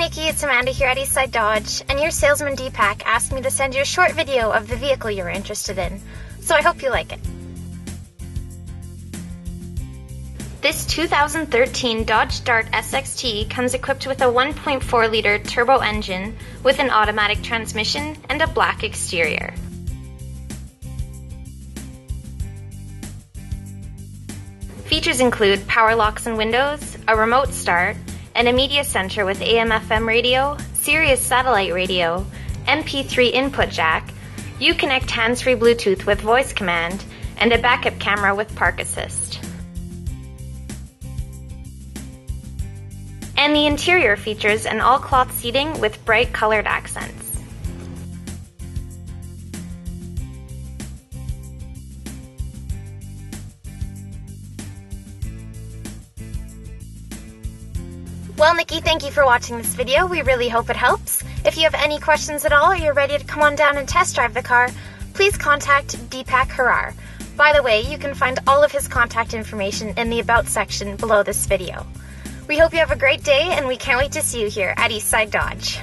Nikki, it's Amanda here at Eastside Dodge, and your salesman Deepak asked me to send you a short video of the vehicle you were interested in, so I hope you like it. This 2013 Dodge Dart SXT comes equipped with a 1.4-liter turbo engine with an automatic transmission and a black exterior. Features include power locks and windows, a remote start, and a media center with AM/FM radio, Sirius satellite radio, MP3 input jack, U-Connect hands-free Bluetooth with voice command, and a backup camera with park assist. And the interior features an all-cloth seating with bright colored accents. Well, Nikki, thank you for watching this video. We really hope it helps. If you have any questions at all or you're ready to come on down and test drive the car, please contact Deepak Harrar. By the way, you can find all of his contact information in the About section below this video. We hope you have a great day, and we can't wait to see you here at Eastside Dodge.